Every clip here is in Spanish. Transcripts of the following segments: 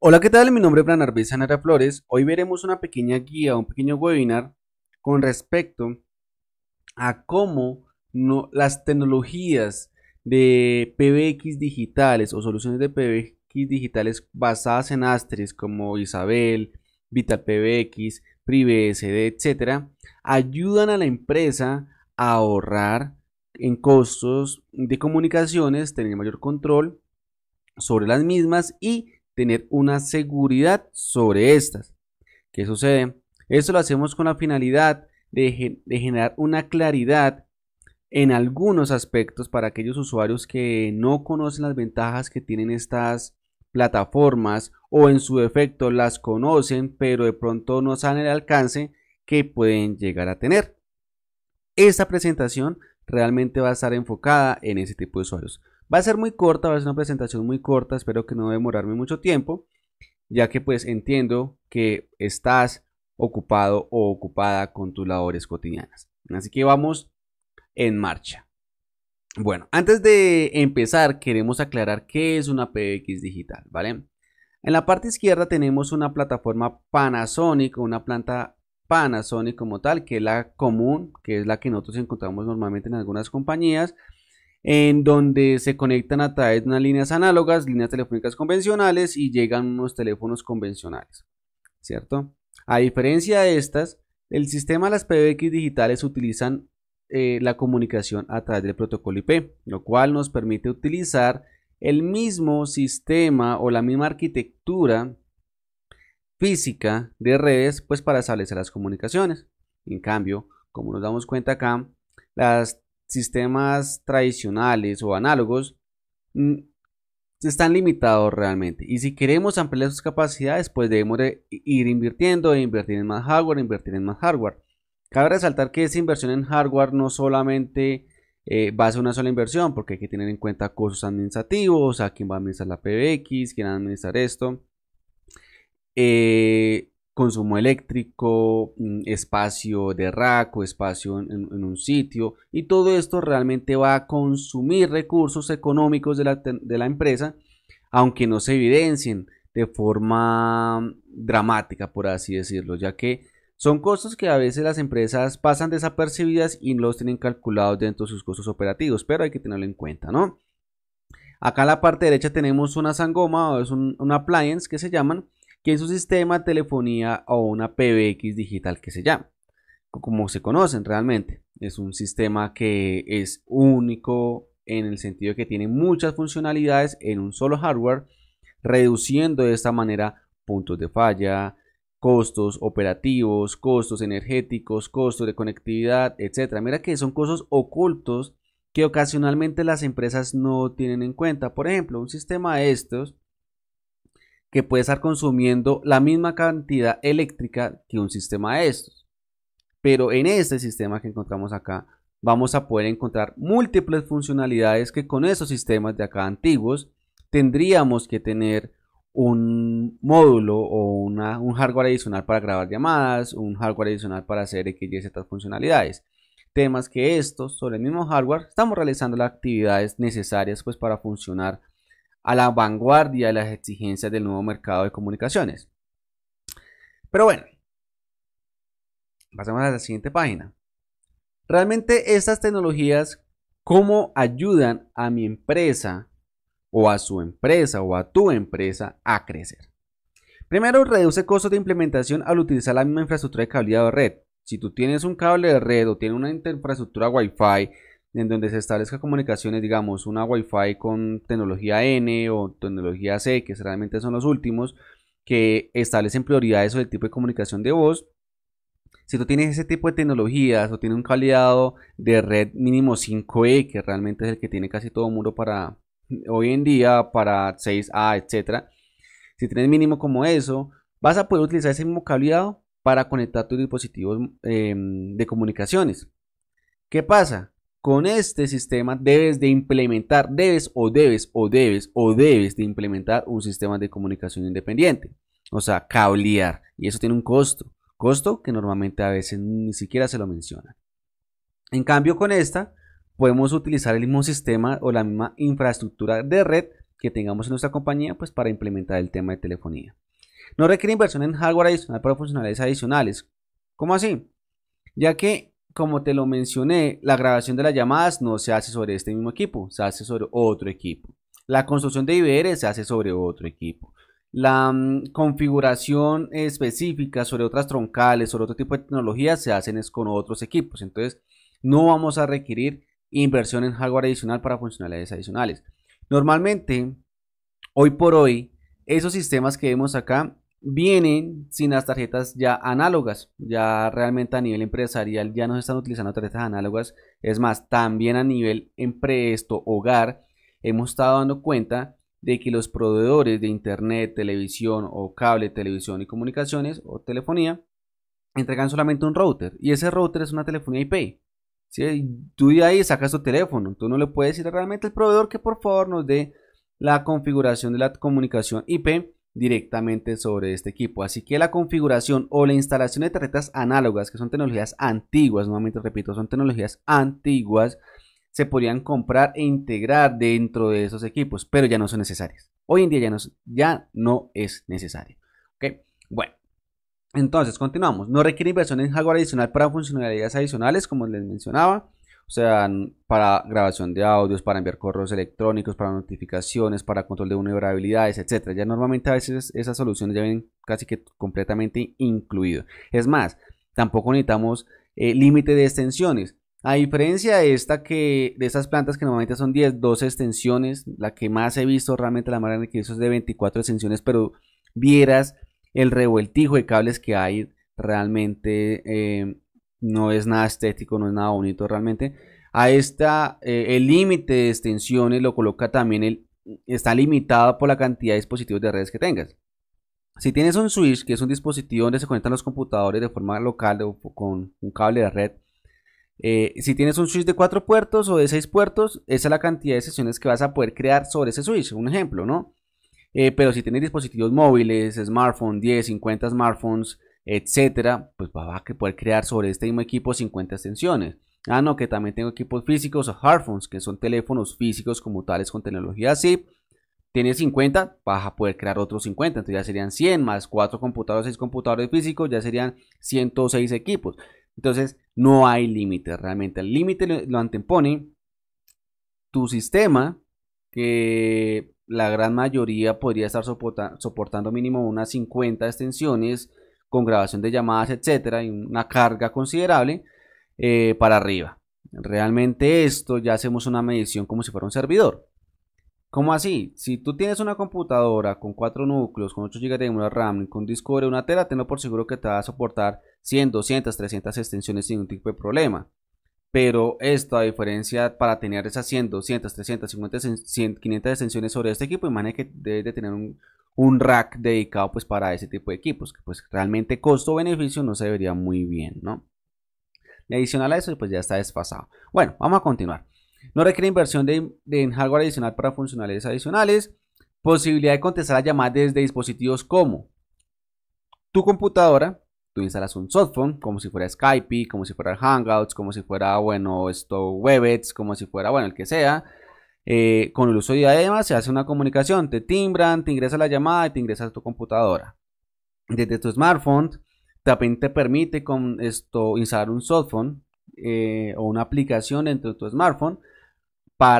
Hola, ¿qué tal? Mi nombre es Bran Arbizu Nara Flores. Hoy veremos una pequeña guía, un pequeño webinar con respecto a cómo las tecnologías de PBX digitales o soluciones de PBX digitales basadas en Asterisk como Issabel, Vital PBX, PrivSD, etcétera, ayudan a la empresa a ahorrar en costos de comunicaciones, tener mayor control sobre las mismas y tener una seguridad sobre estas. ¿Qué sucede? Esto lo hacemos con la finalidad de generar una claridad en algunos aspectos para aquellos usuarios que no conocen las ventajas que tienen estas plataformas o en su defecto las conocen pero de pronto no saben el alcance que pueden llegar a tener. Esta presentación realmente va a estar enfocada en ese tipo de usuarios. Va a ser muy corta, va a ser una presentación muy corta, espero que no demorarme mucho tiempo, ya que pues entiendo que estás ocupado o ocupada con tus labores cotidianas. Así que vamos en marcha. Bueno, antes de empezar queremos aclarar qué es una PBX digital, ¿vale? En la parte izquierda tenemos una plataforma Panasonic, una planta Panasonic como tal, que es la común, que es la que nosotros encontramos normalmente en algunas compañías, en donde se conectan a través de unas líneas análogas, líneas telefónicas convencionales y llegan unos teléfonos convencionales, ¿cierto? A diferencia de estas, el sistema de las PBX digitales utilizan la comunicación a través del protocolo IP, lo cual nos permite utilizar el mismo sistema o la misma arquitectura física de redes, pues para establecer las comunicaciones. En cambio, como nos damos cuenta acá, las sistemas tradicionales o análogos están limitados realmente, y si queremos ampliar sus capacidades pues debemos de ir invirtiendo e invertir en más hardware, cabe resaltar que esa inversión en hardware no solamente va a ser una sola inversión, porque hay que tener en cuenta costos administrativos, a quién va a administrar la PBX, quién va a administrar esto, consumo eléctrico, espacio de rack o espacio en un sitio, y todo esto realmente va a consumir recursos económicos de la empresa, aunque no se evidencien de forma dramática, por así decirlo, ya que son costos que a veces las empresas pasan desapercibidas y los tienen calculados dentro de sus costos operativos, pero hay que tenerlo en cuenta, ¿no? Acá en la parte derecha tenemos una Sangoma, o es un appliance que se llaman, que es un sistema, telefonía o una PBX digital que se llama, como se conocen realmente. Es un sistema que es único en el sentido que tiene muchas funcionalidades en un solo hardware, reduciendo de esta manera puntos de falla, costos operativos, costos energéticos, costos de conectividad, etc. Mira que son costos ocultos que ocasionalmente las empresas no tienen en cuenta. Por ejemplo, un sistema de estos que puede estar consumiendo la misma cantidad eléctrica que un sistema de estos. Pero en este sistema que encontramos acá vamos a poder encontrar múltiples funcionalidades que con esos sistemas de acá antiguos tendríamos que tener un módulo o un hardware adicional para grabar llamadas, un hardware adicional para hacer X y Z funcionalidades. Temas que estos, sobre el mismo hardware, estamos realizando las actividades necesarias pues para funcionar a la vanguardia de las exigencias del nuevo mercado de comunicaciones. Pero bueno, pasamos a la siguiente página. Realmente estas tecnologías, ¿cómo ayudan a mi empresa o a su empresa o a tu empresa a crecer? Primero, reduce costos de implementación al utilizar la misma infraestructura de cableado de red. Si tú tienes un cable de red o tienes una infraestructura Wi-Fi, en donde se establezca comunicaciones, digamos, una Wi-Fi con tecnología N o tecnología C, que realmente son los últimos, que establecen prioridades sobre el tipo de comunicación de voz. Si tú tienes ese tipo de tecnologías o tienes un cableado de red mínimo 5E, que realmente es el que tiene casi todo el mundo para hoy en día, para 6A, etc. Si tienes mínimo como eso, vas a poder utilizar ese mismo cableado para conectar tus dispositivos de comunicaciones. ¿Qué pasa? Con este sistema debes de implementar un sistema de comunicación independiente, o sea, cablear, y eso tiene un costo que normalmente a veces ni siquiera se lo menciona. En cambio, con esta podemos utilizar el mismo sistema o la misma infraestructura de red que tengamos en nuestra compañía, pues para implementar el tema de telefonía. No requiere inversión en hardware adicional para funcionalidades adicionales. ¿Cómo así? Ya que, como te lo mencioné, la grabación de las llamadas no se hace sobre este mismo equipo, se hace sobre otro equipo. La construcción de IVR se hace sobre otro equipo. La configuración específica sobre otras troncales, sobre otro tipo de tecnologías, se hacen es con otros equipos. Entonces, no vamos a requerir inversión en hardware adicional para funcionalidades adicionales. Normalmente, hoy por hoy, esos sistemas que vemos acá vienen sin las tarjetas ya análogas. Ya realmente a nivel empresarial ya no se están utilizando tarjetas análogas. Es más, también a nivel hogar hemos estado dando cuenta de que los proveedores de internet, televisión o cable, televisión y comunicaciones o telefonía entregan solamente un router, y ese router es una telefonía IP. ¿Sí? Tú de ahí sacas tu teléfono, tú no le puedes decir realmente al proveedor que por favor nos dé la configuración de la comunicación IP directamente sobre este equipo. Así que la configuración o la instalación de tarjetas análogas, que son tecnologías antiguas, nuevamente repito, son tecnologías antiguas, se podrían comprar e integrar dentro de esos equipos, pero ya no son necesarias. Hoy en día ya no es necesario. ¿Okay? Bueno, entonces continuamos. No requiere inversión en hardware adicional para funcionalidades adicionales, como les mencionaba. O sea, para grabación de audios, para enviar correos electrónicos, para notificaciones, para control de vulnerabilidades, etc. Ya normalmente a veces esas soluciones ya vienen casi que completamente incluido. Es más, tampoco necesitamos límite de extensiones. A diferencia de estas plantas que normalmente son 10, 12 extensiones, la que más he visto realmente, la más grande que he visto, es de 24 extensiones, pero vieras el revueltijo de cables que hay realmente. No es nada estético, no es nada bonito realmente. A esta, el límite de extensiones lo coloca también, está limitado por la cantidad de dispositivos de redes que tengas. Si tienes un switch, que es un dispositivo donde se conectan los computadores de forma local o con un cable de red, si tienes un switch de 4 puertos o de 6 puertos, esa es la cantidad de sesiones que vas a poder crear sobre ese switch, un ejemplo, ¿no? Pero si tienes dispositivos móviles, smartphone, 10, 50 smartphones, etcétera, pues va a poder crear sobre este mismo equipo 50 extensiones. Ah, no, que también tengo equipos físicos o hardphones, que son teléfonos físicos como tales con tecnología SIP. Tienes 50, vas a poder crear otros 50, entonces ya serían 100 más 4 computadores, 6 computadores físicos, ya serían 106 equipos. Entonces no hay límite realmente. El límite lo antepone tu sistema, que la gran mayoría podría estar soportando mínimo unas 50 extensiones con grabación de llamadas, etcétera, y una carga considerable para arriba. Realmente esto ya hacemos una medición como si fuera un servidor. ¿Cómo así? Si tú tienes una computadora con 4 núcleos, con 8 GB de memoria RAM, con un disco de 1 tera, tenlo por seguro que te va a soportar 100, 200, 300 extensiones sin ningún tipo de problema. Pero esto, a diferencia, para tener esas 100, 200, 300, 500 extensiones sobre este equipo, imagínate que debes de tener un rack dedicado pues para ese tipo de equipos, que pues realmente costo-beneficio no se vería muy bien, ¿no? Y adicional a eso, pues ya está desfasado. Bueno, vamos a continuar. No requiere inversión en hardware adicional para funcionalidades adicionales. Posibilidad de contestar a llamadas desde dispositivos como tu computadora. Tú instalas un softphone, como si fuera Skype, como si fuera Hangouts, como si fuera, bueno, esto, Webex, como si fuera, bueno, el que sea. Con el uso de diadema se hace una comunicación, te timbran, te ingresa la llamada y te ingresa a tu computadora. Desde tu smartphone también te permite con esto instalar un softphone o una aplicación dentro de tu smartphone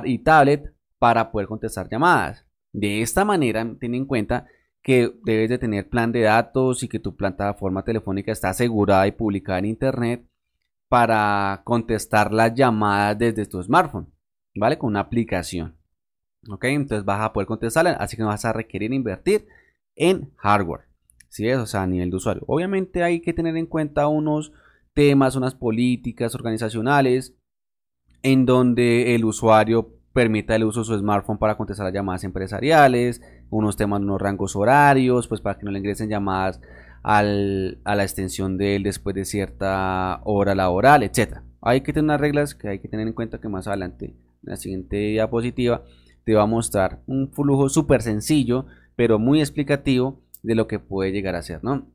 y tablet para poder contestar llamadas. De esta manera, ten en cuenta que debes de tener plan de datos y que tu plataforma telefónica está asegurada y publicada en internet para contestar las llamadas desde tu smartphone, ¿vale? Con una aplicación. Ok, entonces vas a poder contestarla, así que no vas a requerir invertir en hardware. ¿Sí es? O sea, a nivel de usuario. Obviamente hay que tener en cuenta unos temas, unas políticas organizacionales en donde el usuario permita el uso de su smartphone para contestar las llamadas empresariales, unos temas, unos rangos horarios, pues para que no le ingresen llamadas a la extensión de él después de cierta hora laboral, etc. Hay que tener unas reglas que hay que tener en cuenta, que más adelante, la siguiente diapositiva te va a mostrar un flujo súper sencillo pero muy explicativo de lo que puede llegar a ser, ¿no?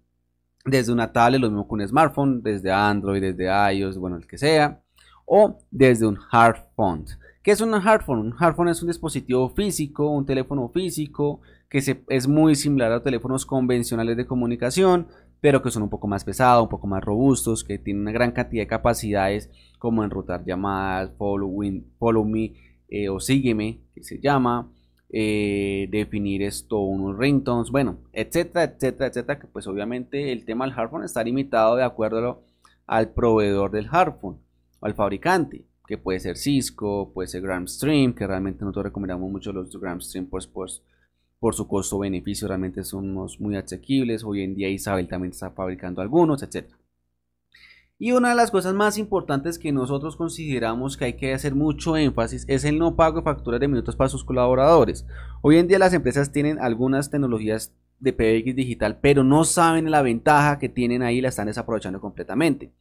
Desde una tablet, lo mismo que un smartphone, desde Android, desde iOS, bueno, el que sea, o desde un hardphone. ¿Qué es un hardphone? Un hardphone es un dispositivo físico, un teléfono físico, que es muy similar a teléfonos convencionales de comunicación, pero que son un poco más pesados, un poco más robustos, que tienen una gran cantidad de capacidades como enrutar llamadas, follow me o sígueme, que se llama, definir unos ringtones, bueno, etcétera, etcétera, etcétera, que pues obviamente el tema del hardphone está limitado de acuerdo al proveedor del hardphone, al fabricante, que puede ser Cisco, puede ser Grandstream, que realmente nosotros recomendamos mucho los Grandstream por su costo-beneficio, realmente son unos muy asequibles. Hoy en día Issabel también está fabricando algunos, etc. Y una de las cosas más importantes que nosotros consideramos que hay que hacer mucho énfasis es el no pago de facturas de minutos para sus colaboradores. Hoy en día las empresas tienen algunas tecnologías de PBX digital, pero no saben la ventaja que tienen ahí y la están desaprovechando completamente,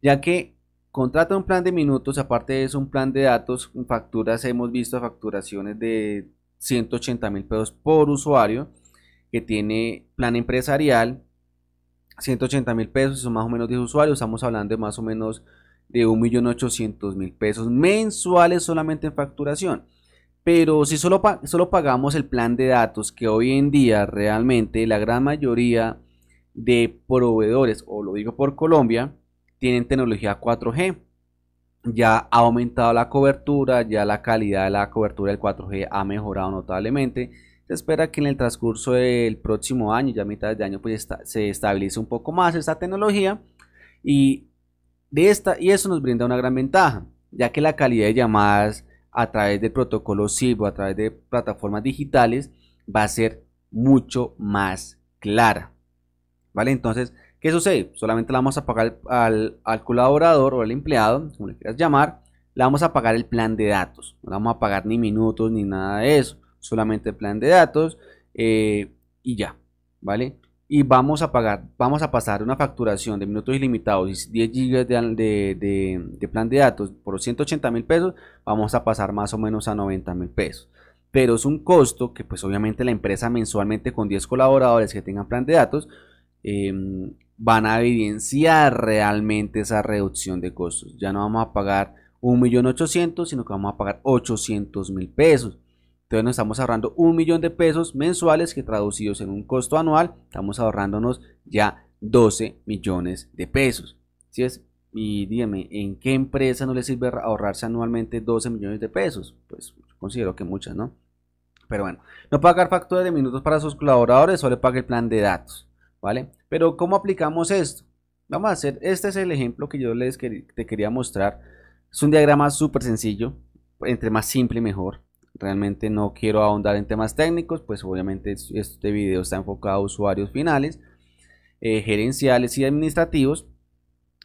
ya que contrata un plan de minutos, aparte de eso un plan de datos, facturas, hemos visto facturaciones de 180 mil pesos por usuario, que tiene plan empresarial, 180 mil pesos, son más o menos 10 usuarios, estamos hablando de más o menos de 1.800.000 pesos mensuales solamente en facturación. Pero si solo pagamos el plan de datos, que hoy en día realmente la gran mayoría de proveedores, o lo digo por Colombia, tienen tecnología 4G, ya ha aumentado la cobertura, ya la calidad de la cobertura del 4G ha mejorado notablemente. Se espera que en el transcurso del próximo año, ya a mitad de año, pues se estabilice un poco más esta tecnología, y eso nos brinda una gran ventaja, ya que la calidad de llamadas a través del protocolo SIP o a través de plataformas digitales va a ser mucho más clara, ¿vale? Entonces, ¿qué sucede? Solamente le vamos a pagar al colaborador o al empleado, como le quieras llamar, le vamos a pagar el plan de datos. No le vamos a pagar ni minutos ni nada de eso, solamente el plan de datos y ya, ¿vale? Y vamos a pasar una facturación de minutos ilimitados y 10 GB de plan de datos por 180 mil pesos, vamos a pasar más o menos a 90 mil pesos. Pero es un costo que pues obviamente la empresa mensualmente con 10 colaboradores que tengan plan de datos, van a evidenciar realmente esa reducción de costos. Ya no vamos a pagar 1.800.000, sino que vamos a pagar 800.000 pesos. Entonces nos estamos ahorrando 1 millón de pesos mensuales, que traducidos en un costo anual, estamos ahorrándonos ya 12 millones de pesos. ¿Sí es? Y dígame, ¿en qué empresa no le sirve ahorrarse anualmente 12 millones de pesos? Pues considero que muchas, ¿no? Pero bueno, no pagar facturas de minutos para sus colaboradores, solo paga el plan de datos, ¿vale? Pero ¿cómo aplicamos esto? Vamos a hacer, este es el ejemplo que yo te quería mostrar. Es un diagrama súper sencillo, entre más simple mejor. Realmente no quiero ahondar en temas técnicos, pues obviamente este video está enfocado a usuarios finales, gerenciales y administrativos,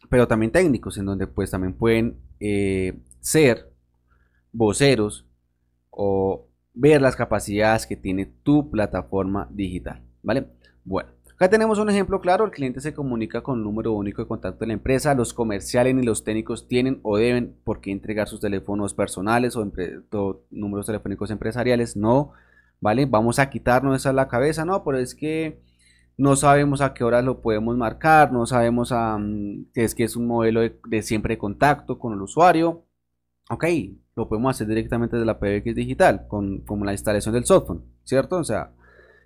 pero también técnicos, en donde pues también pueden ser voceros o ver las capacidades que tiene tu plataforma digital, ¿vale? Bueno. Acá tenemos un ejemplo claro, el cliente se comunica con un número único de contacto de la empresa, los comerciales ni los técnicos tienen o deben por qué entregar sus teléfonos personales o números telefónicos empresariales, no, ¿vale? Vamos a quitarnos eso a la cabeza, no, pero es que no sabemos a qué horas lo podemos marcar, no sabemos es que es un modelo de siempre contacto con el usuario. Ok, lo podemos hacer directamente desde la PBX digital, como la instalación del software, ¿cierto? O sea,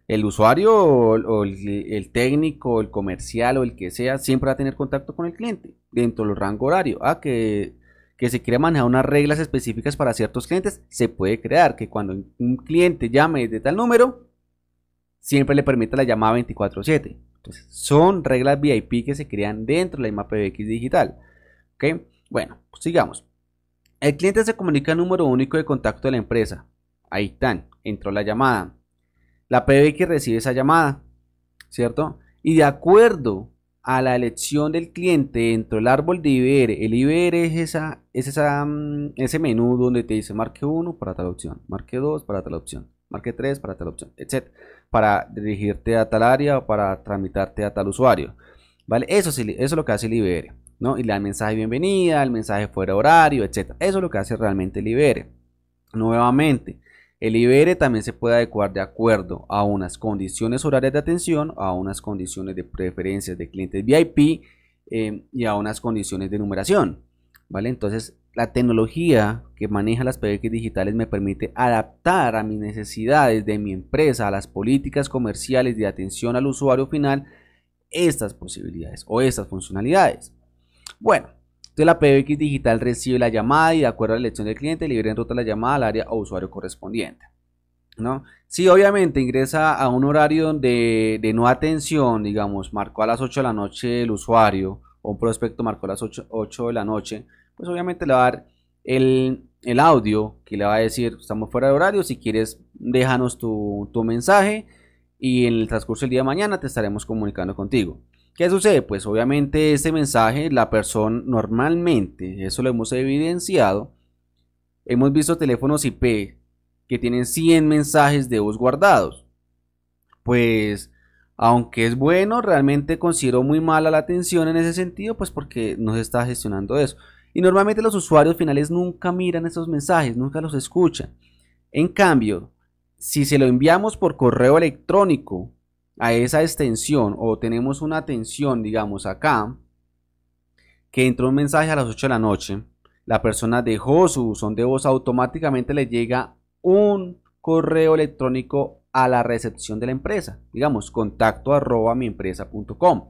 el usuario o el técnico, el comercial o el que sea, siempre va a tener contacto con el cliente dentro del rango horario. Que se quiera manejar unas reglas específicas para ciertos clientes, se puede crear que cuando un cliente llame de tal número, siempre le permita la llamada 24/7. Entonces, son reglas VIP que se crean dentro de la misma PBX digital. ¿Okay? Bueno, pues sigamos. El cliente se comunica al número único de contacto de la empresa. Ahí están, entró la llamada. La PBX recibe esa llamada, ¿cierto? Y de acuerdo a la elección del cliente dentro del árbol de IVR, el IVR es ese menú donde te dice marque 1 para tal opción, marque 2 para tal opción, marque 3 para tal opción, etc. Para dirigirte a tal área o para tramitarte a tal usuario, ¿vale? Eso es lo que hace el IVR, ¿no? Y le da el mensaje de bienvenida, el mensaje fuera horario, etc. Eso es lo que hace realmente el IVR. Nuevamente, el IVR también se puede adecuar de acuerdo a unas condiciones horarias de atención, a unas condiciones de preferencias de clientes VIP y a unas condiciones de numeración, ¿vale? Entonces, la tecnología que maneja las PBX digitales me permite adaptar a mis necesidades de mi empresa, a las políticas comerciales de atención al usuario final, estas posibilidades o estas funcionalidades. Bueno, entonces la PBX digital recibe la llamada y de acuerdo a la elección del cliente libera en ruta la llamada al área o usuario correspondiente, ¿no? Si obviamente ingresa a un horario de no atención, digamos, marcó a las 8 de la noche el usuario o un prospecto marcó a las 8 de la noche, pues obviamente le va a dar el audio que le va a decir: estamos fuera de horario, si quieres déjanos tu mensaje y en el transcurso del día de mañana te estaremos comunicando contigo. ¿Qué sucede? Pues obviamente este mensaje, la persona normalmente, eso lo hemos evidenciado, hemos visto teléfonos IP que tienen 100 mensajes de voz guardados. Pues aunque es bueno, realmente considero muy mala la atención en ese sentido, pues porque no se está gestionando eso. Y normalmente los usuarios finales nunca miran esos mensajes, nunca los escuchan. En cambio, si se lo enviamos por correo electrónico a esa extensión o tenemos una atención, digamos acá, que entró un mensaje a las 8 de la noche, la persona dejó su buzón de voz, automáticamente le llega un correo electrónico a la recepción de la empresa, digamos contacto@miempresa.com.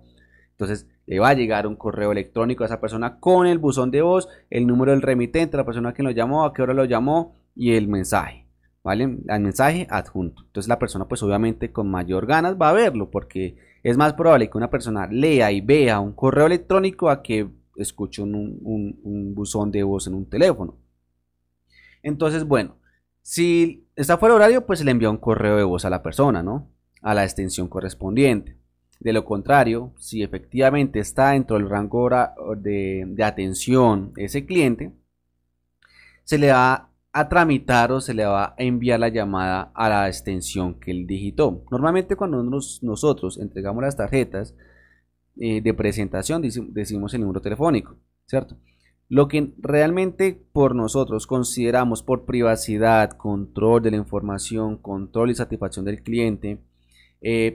Entonces le va a llegar un correo electrónico a esa persona con el buzón de voz, el número del remitente, la persona que lo llamó, a qué hora lo llamó y el mensaje, ¿vale? El mensaje adjunto. Entonces la persona pues obviamente con mayor ganas va a verlo, porque es más probable que una persona lea y vea un correo electrónico a que escuche un buzón de voz en un teléfono. Entonces, bueno, si está fuera de horario, pues se le envía un correo de voz a la persona, ¿no? A la extensión correspondiente. De lo contrario, si efectivamente está dentro del rango de atención ese cliente, se le va a tramitar o se le va a enviar la llamada a la extensión que él digitó. Normalmente cuando nosotros entregamos las tarjetas de presentación, decimos el número telefónico, ¿cierto? Lo que realmente por nosotros consideramos por privacidad, control de la información, control y satisfacción del cliente,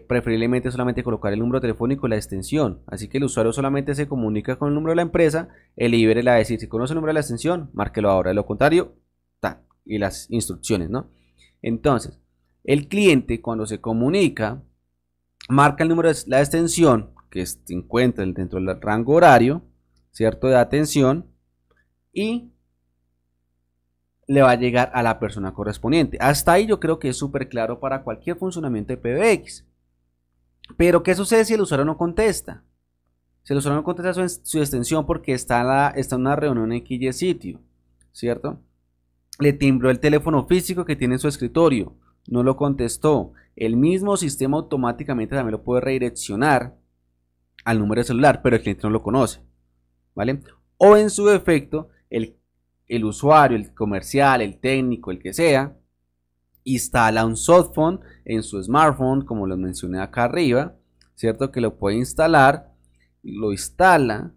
preferiblemente solamente colocar el número telefónico y la extensión. Así que el usuario solamente se comunica con el número de la empresa, el IVR le va a decir: si conoce el número de la extensión, márquelo ahora, de lo contrario, tan, y las instrucciones, ¿no? Entonces, el cliente cuando se comunica, marca el número de la extensión que se encuentra dentro del rango horario, ¿cierto?, de atención, y le va a llegar a la persona correspondiente. Hasta ahí yo creo que es súper claro para cualquier funcionamiento de PBX. Pero ¿qué sucede si el usuario no contesta? Si el usuario no contesta su extensión porque está en una reunión en X sitio, ¿cierto? Le timbró el teléfono físico que tiene en su escritorio, no lo contestó. El mismo sistema automáticamente también lo puede redireccionar al número de celular, pero el cliente no lo conoce, ¿vale? O en su defecto, el usuario, el comercial, el técnico, el que sea, instala un softphone en su smartphone, como lo mencioné acá arriba, ¿cierto? Que lo puede instalar, lo instala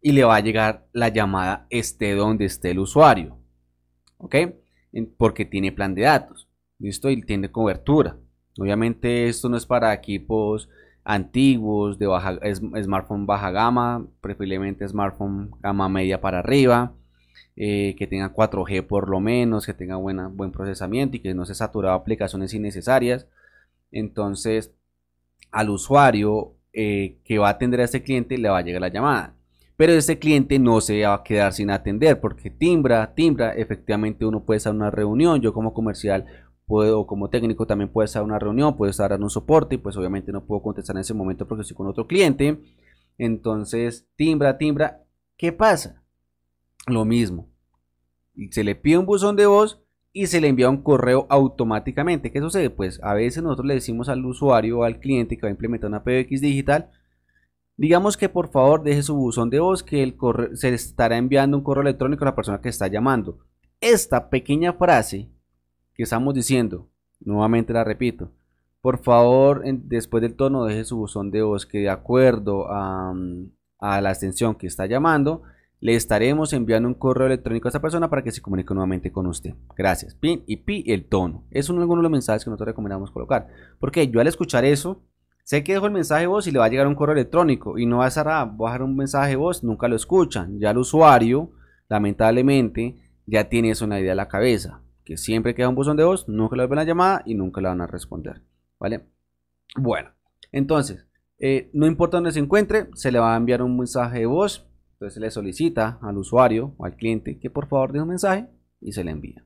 y le va a llegar la llamada esté donde esté el usuario, ¿ok? Porque tiene plan de datos, ¿listo? Y tiene cobertura. Obviamente esto no es para equipos antiguos, de smartphone baja gama, preferiblemente smartphone gama media para arriba, que tenga 4G por lo menos, que tenga buen procesamiento y que no se sature aplicaciones innecesarias. Entonces al usuario que va a atender a este cliente le va a llegar la llamada, pero este cliente no se va a quedar sin atender porque timbra, efectivamente uno puede estar en una reunión, yo como comercial puedo, o como técnico también puede estar en una reunión, puede estar en un soporte y pues obviamente no puedo contestar en ese momento porque estoy con otro cliente. Entonces timbra, ¿qué pasa? Lo mismo, se le pide un buzón de voz y se le envía un correo automáticamente. ¿Qué sucede? Pues a veces nosotros le decimos al usuario o al cliente que va a implementar una PBX digital, digamos que por favor deje su buzón de voz, que el correo, se le estará enviando un correo electrónico a la persona que está llamando. Esta pequeña frase que estamos diciendo, nuevamente la repito: por favor, después del tono deje su buzón de voz, que de acuerdo a la extensión que está llamando le estaremos enviando un correo electrónico a esta persona para que se comunique nuevamente con usted. Gracias. Pin y pi, el tono. Es uno de los mensajes que nosotros recomendamos colocar. Porque yo al escuchar eso, sé que dejo el mensaje de voz y le va a llegar un correo electrónico. Y no va a estar a bajar un mensaje de voz, nunca lo escuchan. Ya el usuario lamentablemente ya tienes una idea en la cabeza, que siempre queda un buzón de voz, nunca le vuelven la llamada y nunca la van a responder, ¿vale? Bueno, entonces, no importa dónde se encuentre, se le va a enviar un mensaje de voz. Entonces se le solicita al usuario o al cliente que por favor deje un mensaje y se le envía,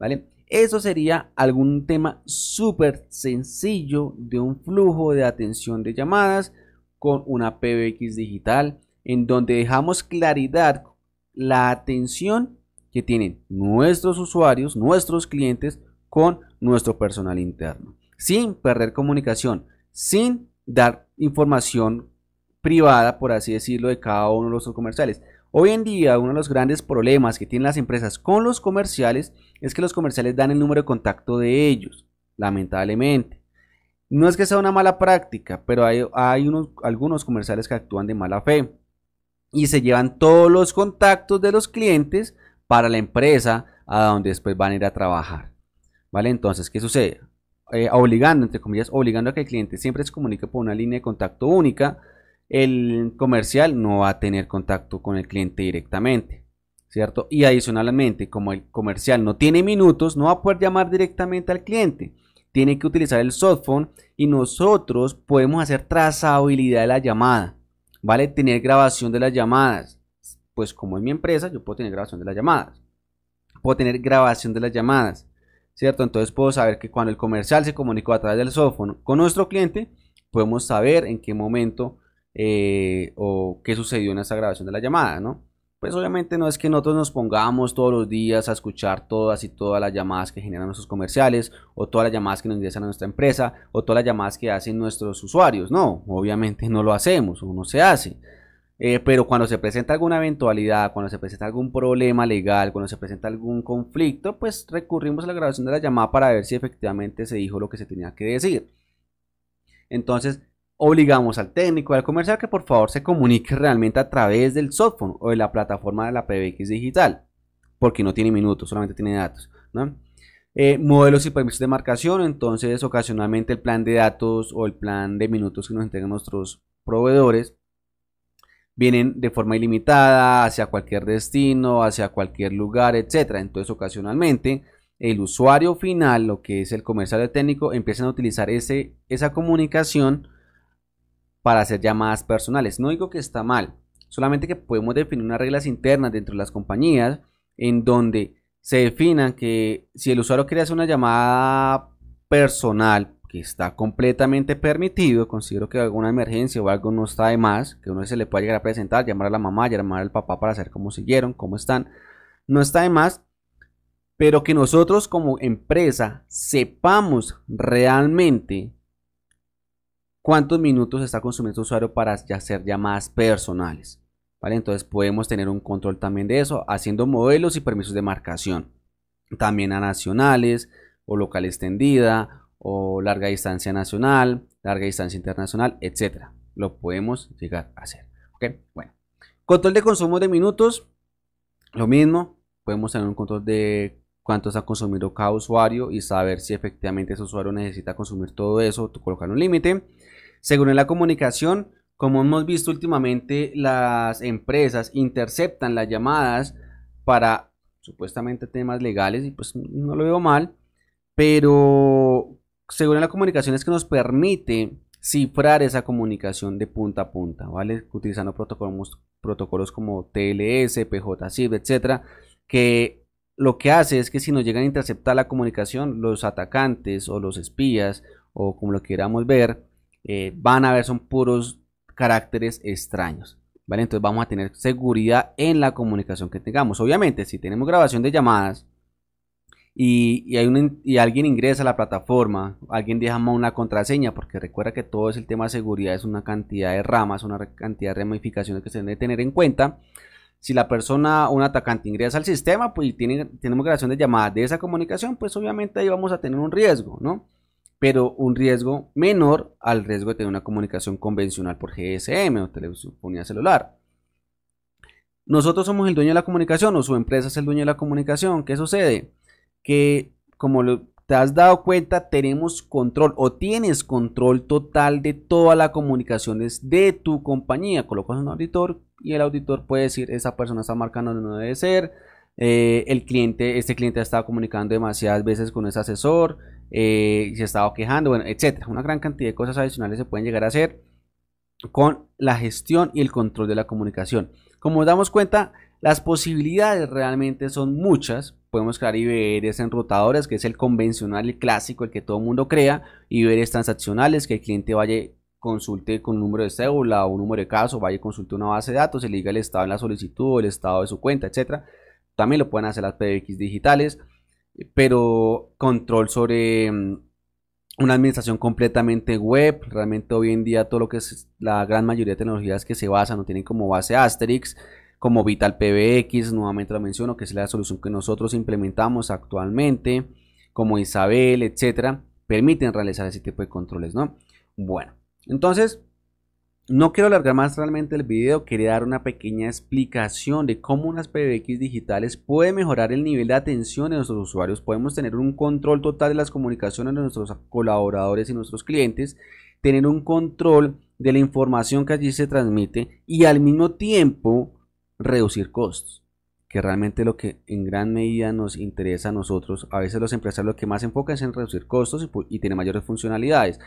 ¿vale? Eso sería algún tema súper sencillo de un flujo de atención de llamadas con una PBX digital, en donde dejamos claridad la atención que tienen nuestros usuarios, nuestros clientes con nuestro personal interno, sin perder comunicación, sin dar información privada, por así decirlo, de cada uno de los comerciales. Hoy en día uno de los grandes problemas que tienen las empresas con los comerciales es que los comerciales dan el número de contacto de ellos, lamentablemente. No es que sea una mala práctica, pero hay algunos comerciales que actúan de mala fe y se llevan todos los contactos de los clientes para la empresa a donde después van a ir a trabajar, ¿vale? Entonces, ¿qué sucede? Obligando, entre comillas, obligando a que el cliente siempre se comunique por una línea de contacto única, el comercial no va a tener contacto con el cliente directamente, ¿cierto? Y adicionalmente, como el comercial no tiene minutos, no va a poder llamar directamente al cliente, tiene que utilizar el softphone y nosotros podemos hacer trazabilidad de la llamada, ¿vale? Tener grabación de las llamadas. Pues como en mi empresa, yo puedo tener grabación de las llamadas, ¿cierto? Entonces puedo saber que cuando el comercial se comunicó a través del softphone con nuestro cliente, podemos saber en qué momento o qué sucedió en esa grabación de la llamada, ¿no? Pues obviamente no es que nosotros nos pongamos todos los días a escuchar todas las llamadas que generan nuestros comerciales, o todas las llamadas que nos ingresan a nuestra empresa, o todas las llamadas que hacen nuestros usuarios. No, obviamente no lo hacemos, o no se hace. Pero cuando se presenta alguna eventualidad, cuando se presenta algún problema legal, cuando se presenta algún conflicto, pues recurrimos a la grabación de la llamada para ver si efectivamente se dijo lo que se tenía que decir. Entonces, obligamos al técnico y al comercial que por favor se comunique realmente a través del softphone o de la plataforma de la PBX digital, porque no tiene minutos, solamente tiene datos, ¿no? Modelos y permisos de marcación. Entonces, ocasionalmente el plan de datos o el plan de minutos que nos entregan nuestros proveedores vienen de forma ilimitada hacia cualquier destino, hacia cualquier lugar, etcétera. Entonces, ocasionalmente el usuario final, lo que es el comercial o el técnico, empiezan a utilizar esa comunicación para hacer llamadas personales. No digo que está mal, solamente que podemos definir unas reglas internas dentro de las compañías en donde se definan que si el usuario quiere hacer una llamada personal, que está completamente permitido, considero que alguna emergencia o algo no está de más, que uno se le pueda llegar a presentar, llamar a la mamá, llamar al papá para saber cómo siguieron, cómo están, no está de más, pero que nosotros como empresa sepamos realmente cuántos minutos está consumiendo el usuario para hacer llamadas personales, ¿vale? Entonces podemos tener un control también de eso, haciendo modelos y permisos de marcación, también a nacionales o local extendida o larga distancia nacional, larga distancia internacional, etcétera. Lo podemos llegar a hacer, ¿okay? Bueno, control de consumo de minutos, lo mismo, podemos tener un control de cuánto está consumiendo cada usuario y saber si efectivamente ese usuario necesita consumir todo eso, tú colocar un límite. Según la comunicación, como hemos visto últimamente, las empresas interceptan las llamadas para supuestamente temas legales, y pues no lo veo mal, pero según la comunicación es que nos permite cifrar esa comunicación de punta a punta, ¿vale? Utilizando protocolos como TLS, PJSIP, etcétera, que lo que hace es que si nos llegan a interceptar la comunicación, los atacantes o los espías, o como lo queramos ver, van a ver son puros caracteres extraños, ¿vale? Entonces vamos a tener seguridad en la comunicación que tengamos. Obviamente, si tenemos grabación de llamadas y alguien ingresa a la plataforma, alguien deja una contraseña, porque recuerda que todo es el tema de seguridad, es una cantidad de ramas, una cantidad de ramificaciones que se deben tener en cuenta. Si la persona, un atacante, ingresa al sistema, pues tenemos grabación de llamadas de esa comunicación, pues obviamente ahí vamos a tener un riesgo, ¿no? Pero un riesgo menor al riesgo de tener una comunicación convencional por GSM o telefonía celular. Nosotros somos el dueño de la comunicación, o su empresa es el dueño de la comunicación. ¿Qué sucede? Que como ¿Te has dado cuenta? Tenemos control o tienes control total de todas las comunicaciones de tu compañía. Colocas un auditor y el auditor puede decir, esa persona está marcando donde no debe ser, este cliente ha estado comunicando demasiadas veces con ese asesor, se ha estado quejando, bueno, etcétera. Una gran cantidad de cosas adicionales se pueden llegar a hacer con la gestión y el control de la comunicación. Como nos damos cuenta, las posibilidades realmente son muchas. Podemos crear IVRs enrutadores, que es el convencional, el clásico, el que todo el mundo crea. IVRs transaccionales, que el cliente vaya, consulte con un número de cédula o un número de caso, vaya y consulte una base de datos, se le diga el estado en la solicitud, el estado de su cuenta, etc. También lo pueden hacer las PBX digitales, pero control sobre una administración completamente web. Realmente hoy en día todo lo que es la gran mayoría de tecnologías que se basan o tienen como base Asterisk, como Vital PBX, nuevamente lo menciono, que es la solución que nosotros implementamos actualmente, como Issabel, etcétera, permiten realizar ese tipo de controles, ¿no? Bueno, entonces, no quiero alargar más realmente el video, quería dar una pequeña explicación de cómo unas PBX digitales pueden mejorar el nivel de atención de nuestros usuarios. Podemos tener un control total de las comunicaciones de nuestros colaboradores y nuestros clientes, tener un control de la información que allí se transmite y al mismo tiempo reducir costos, que realmente lo que en gran medida nos interesa a nosotros. A veces los empresarios lo que más se enfocan es en reducir costos y tener mayores funcionalidades.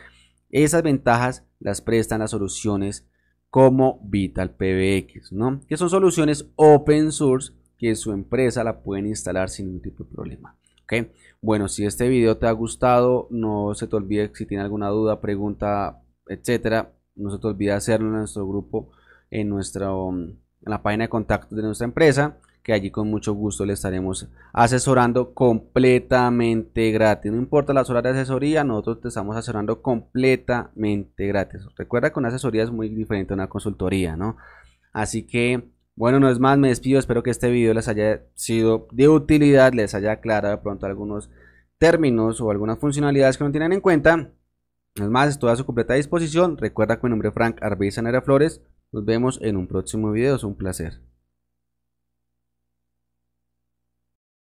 Esas ventajas las prestan las soluciones como Vital PBX, ¿no? Que son soluciones open source que su empresa la pueden instalar sin ningún tipo de problema, ¿okay? Bueno, si este video te ha gustado, no se te olvide, si tienes alguna duda, pregunta, etcétera, no se te olvide hacerlo en nuestro grupo, en nuestro... en la página de contacto de nuestra empresa, que allí con mucho gusto le estaremos asesorando completamente gratis. No importa las horas de asesoría, nosotros te estamos asesorando completamente gratis. Recuerda que una asesoría es muy diferente a una consultoría, ¿no? Así que, bueno, no es más, me despido. Espero que este video les haya sido de utilidad, les haya aclarado de pronto algunos términos o algunas funcionalidades que no tienen en cuenta. No es más, estoy a su completa disposición. Recuerda que mi nombre es Bran Arbizu Nara Flores. Nos vemos en un próximo video, es un placer.